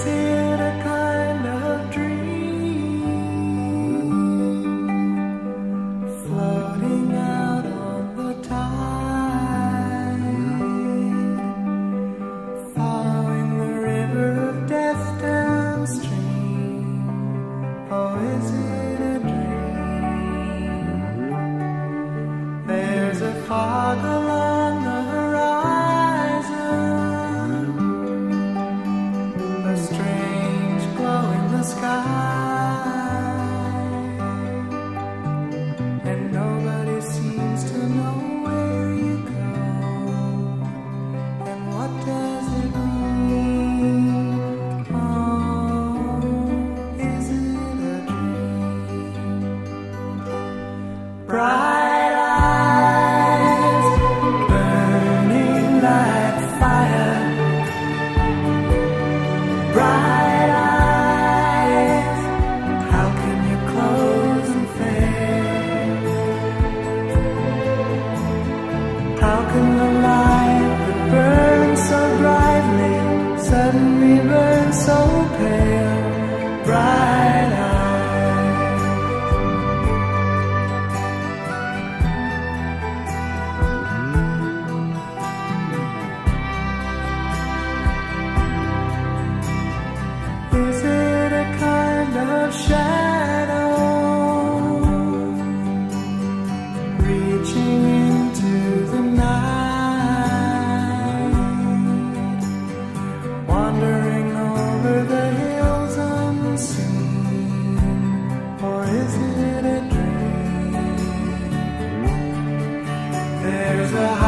There's a